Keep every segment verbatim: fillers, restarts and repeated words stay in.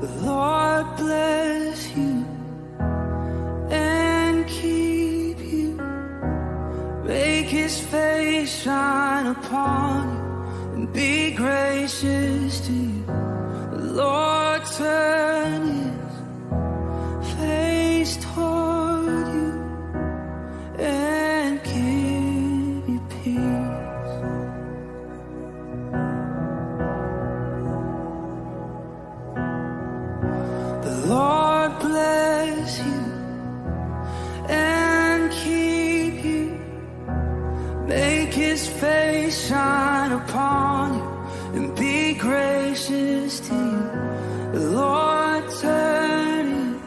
The Lord bless you and keep you. Make his face shine upon you and be gracious to you. The Lord turn his face toward you and give you peace. Lord bless you and keep you. Make his face shine upon you and be gracious to you. The Lord turn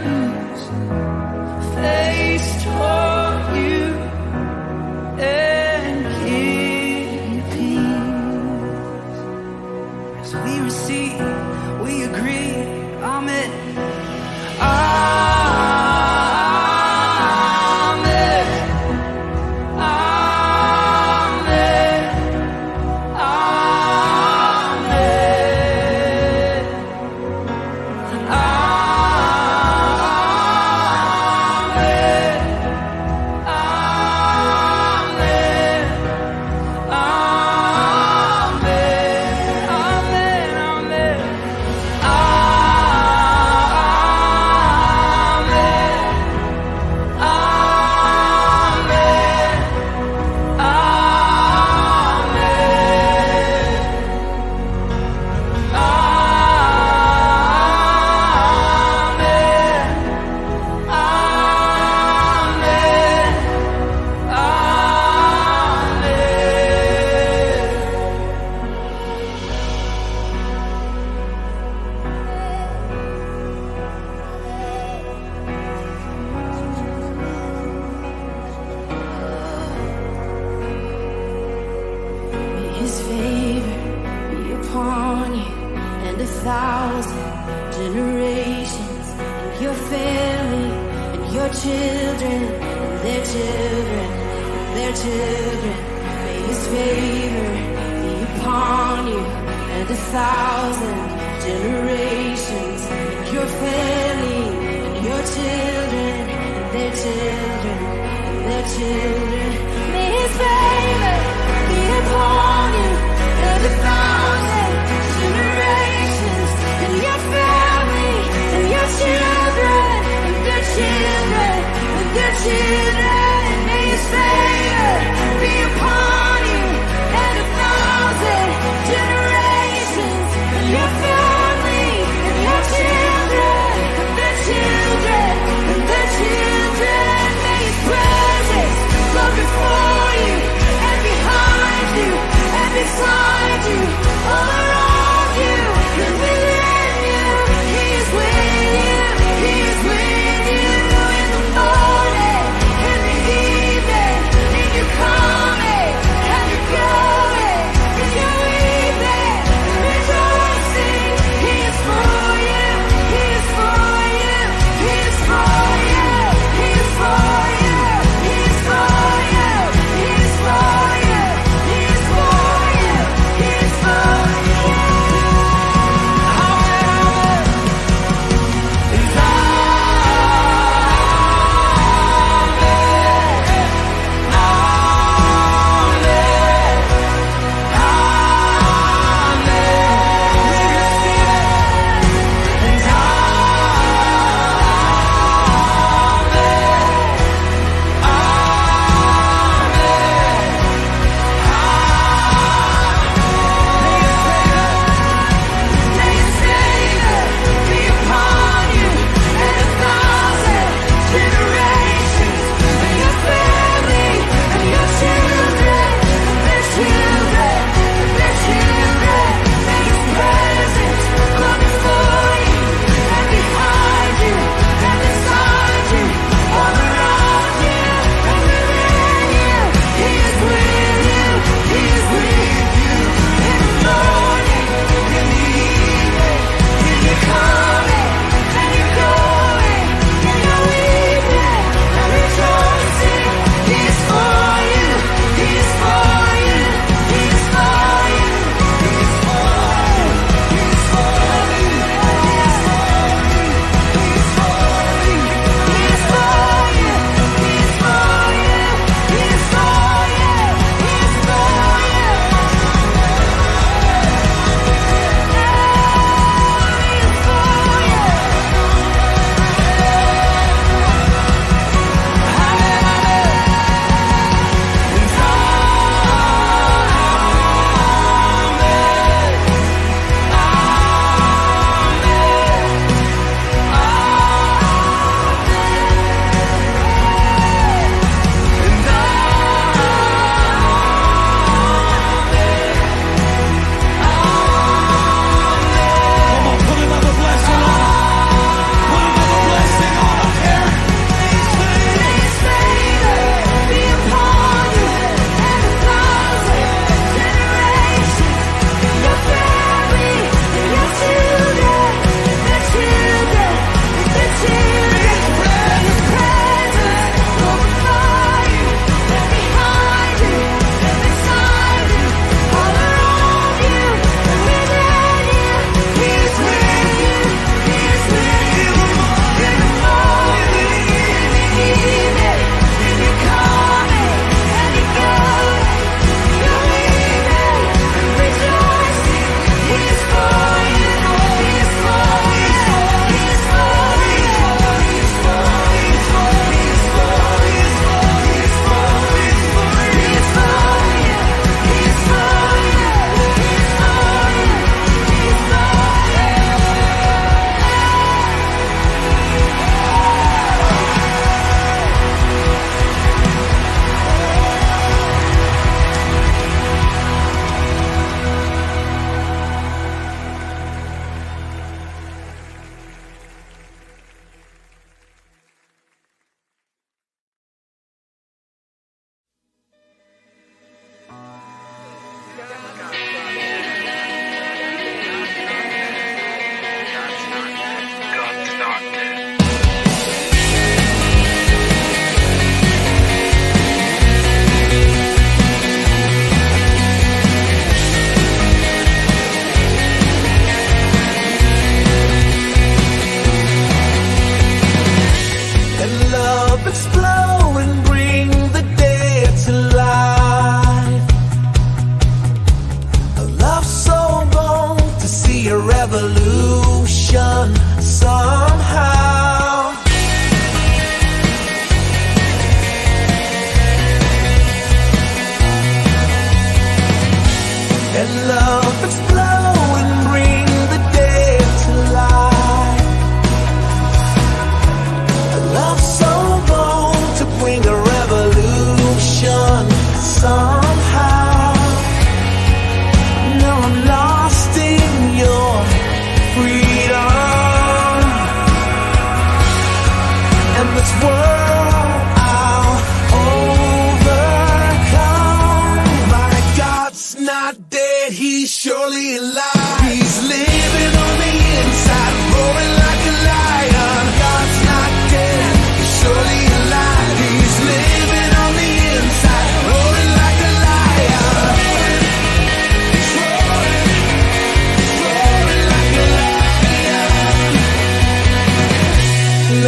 his face toward you and give you peace.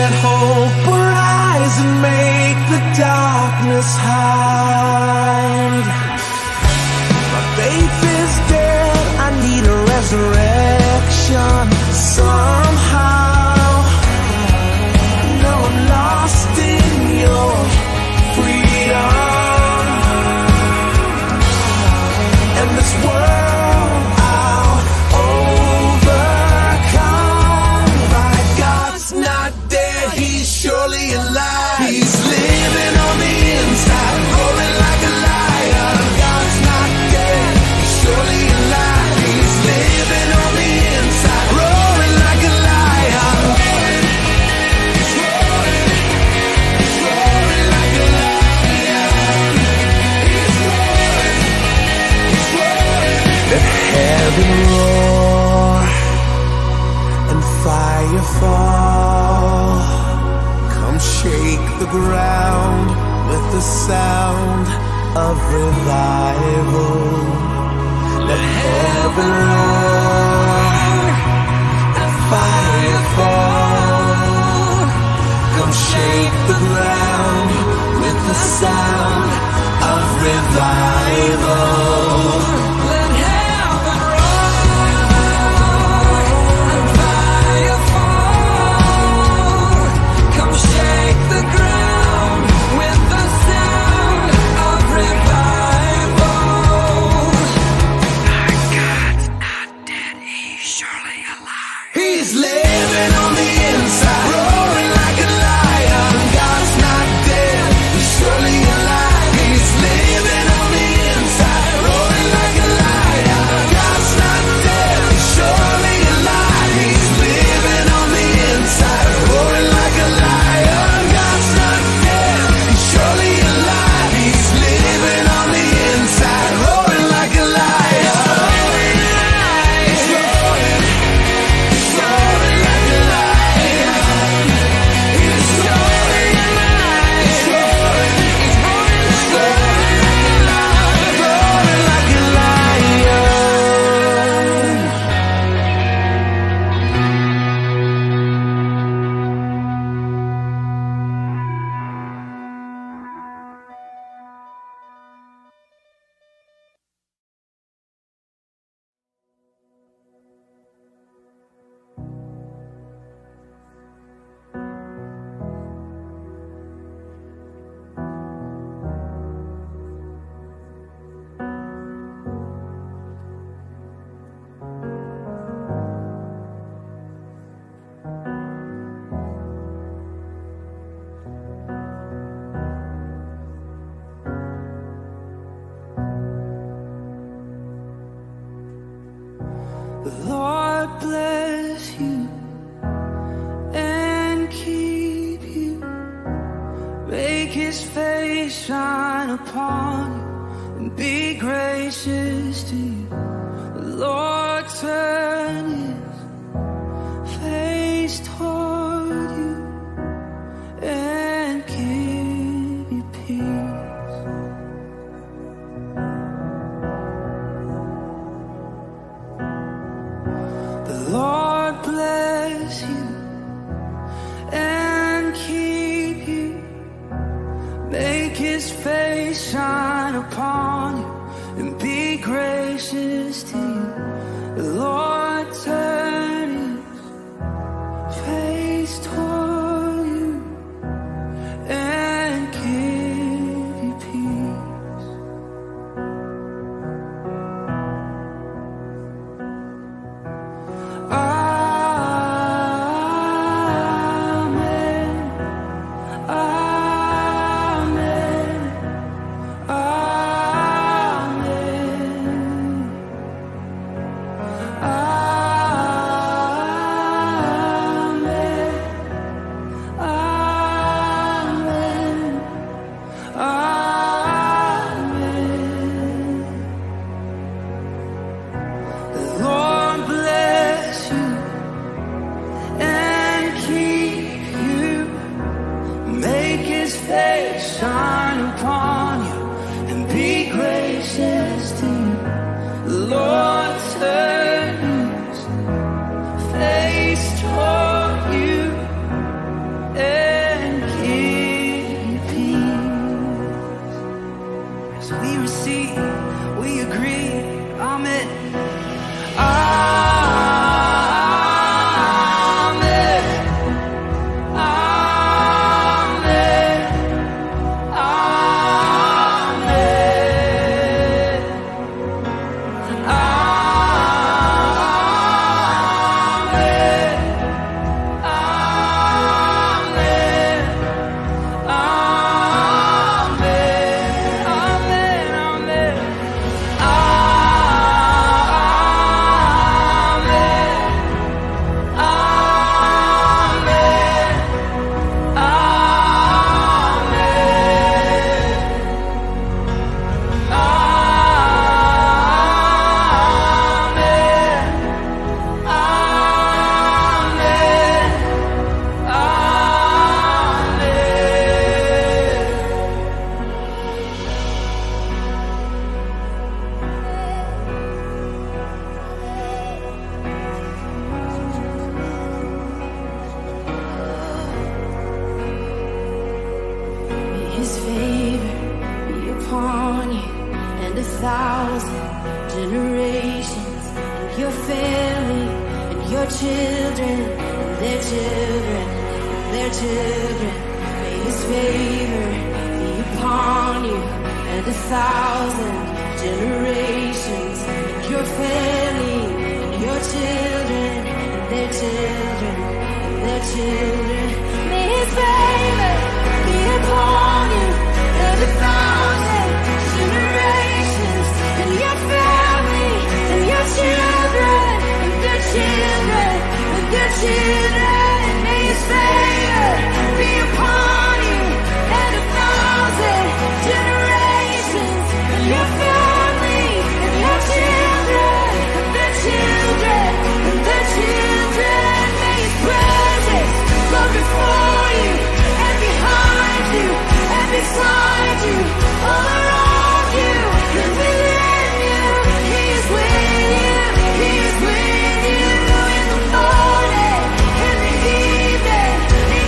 that hope will rise and make the darkness hide. My faith is dead, I need a resurrection somehow. No, I'm lost in your freedom, and this world fall. Come shake the ground with the sound of revival. Let heaven roar and fire fall. Come shake the ground with the sound of revival. thousand generations, and your family, and your children, and their children, and their children. May His favor be upon you, and a thousand generations, and your family, and your children, and their children, and their children. May His favor be upon you, and a thousand generations, and your family, and your children, and their children, and their children. May His favor be upon you, and a thousand generations, and your family, and your children, and their children, and their children. May His presence go before you, and behind you, and beside you, all around you, and within you. He is with you, He is with you, in the morning, in the evening.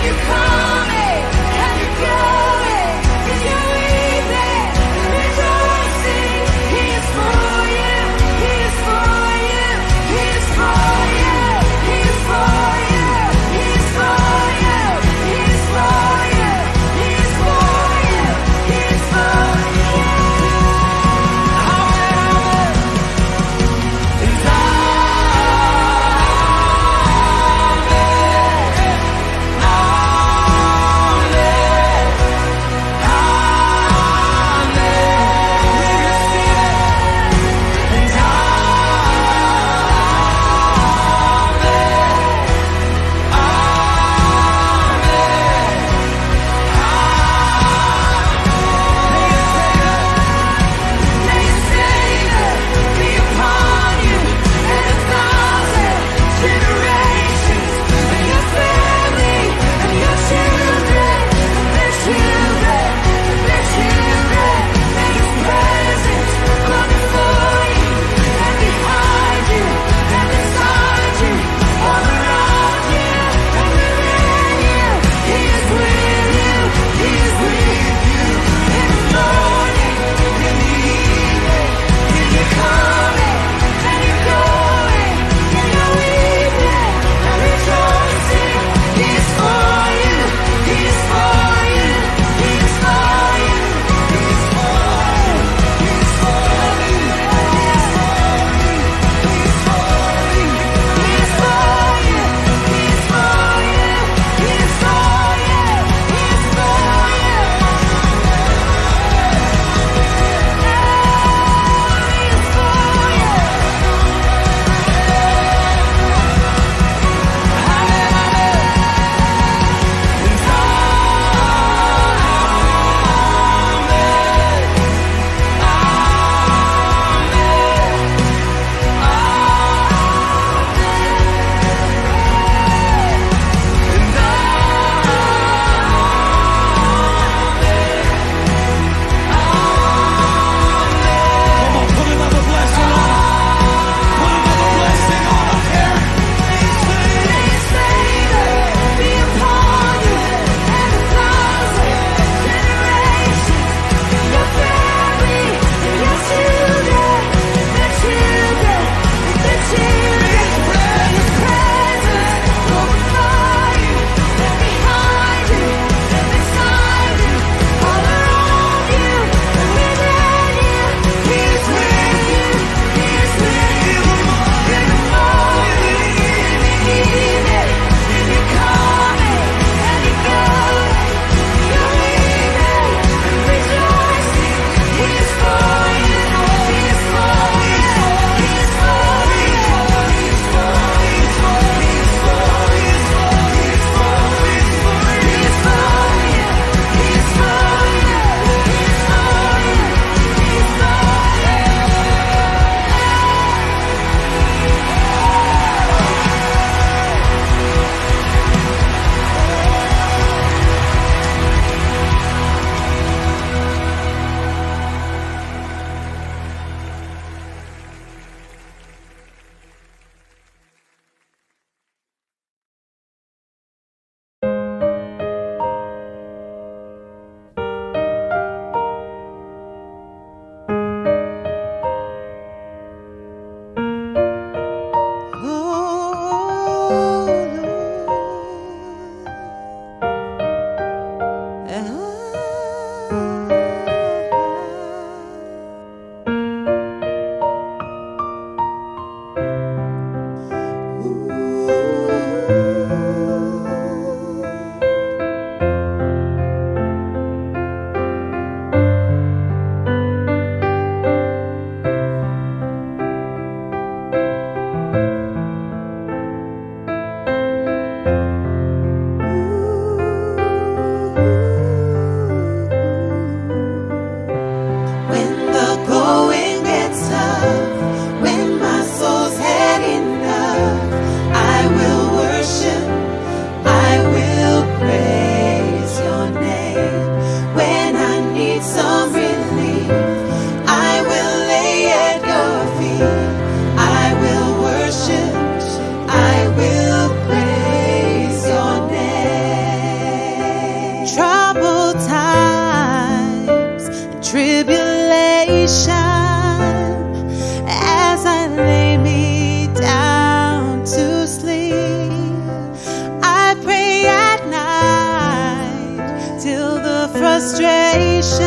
frustration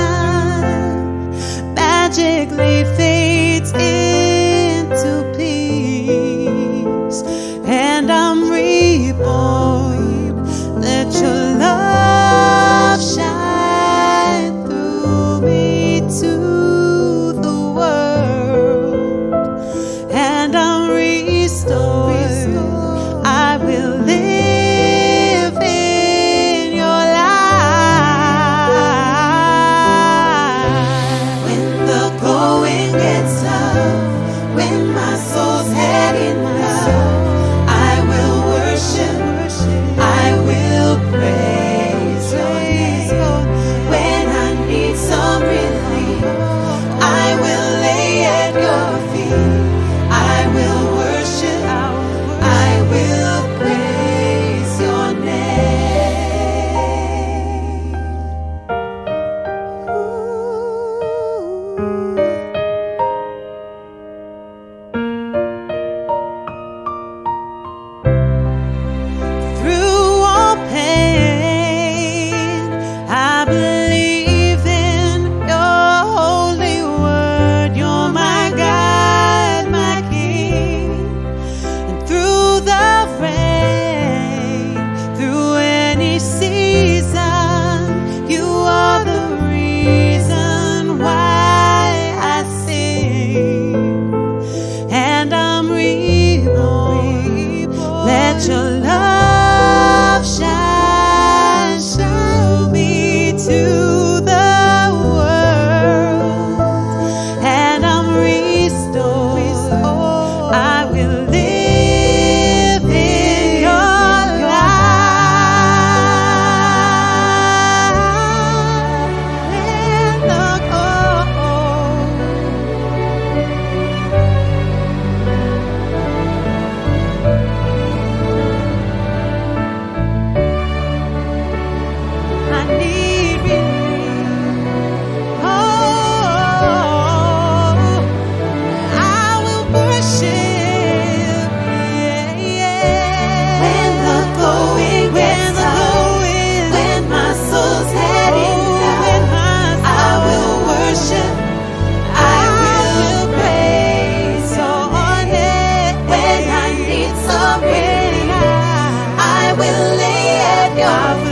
magically fades into peace, and I'm reborn. Let your love shine through me to the world, and I'm restored. I will live I will lay at your feet.